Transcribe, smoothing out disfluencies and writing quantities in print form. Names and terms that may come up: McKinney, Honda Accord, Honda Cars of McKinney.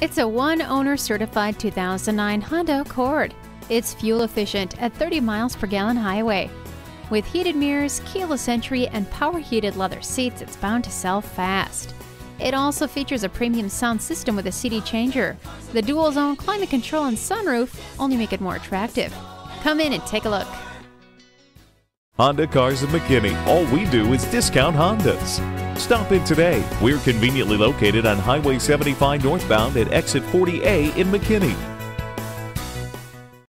It's a one-owner certified 2009 Honda Accord. It's fuel-efficient at 30 miles per gallon highway. With heated mirrors, keyless entry, and power-heated leather seats, it's bound to sell fast. It also features a premium sound system with a CD changer. The dual-zone climate control and sunroof only make it more attractive. Come in and take a look. Honda Cars of McKinney. All we do is discount Hondas. Stop in today. We're conveniently located on Highway 75 northbound at exit 40A in McKinney.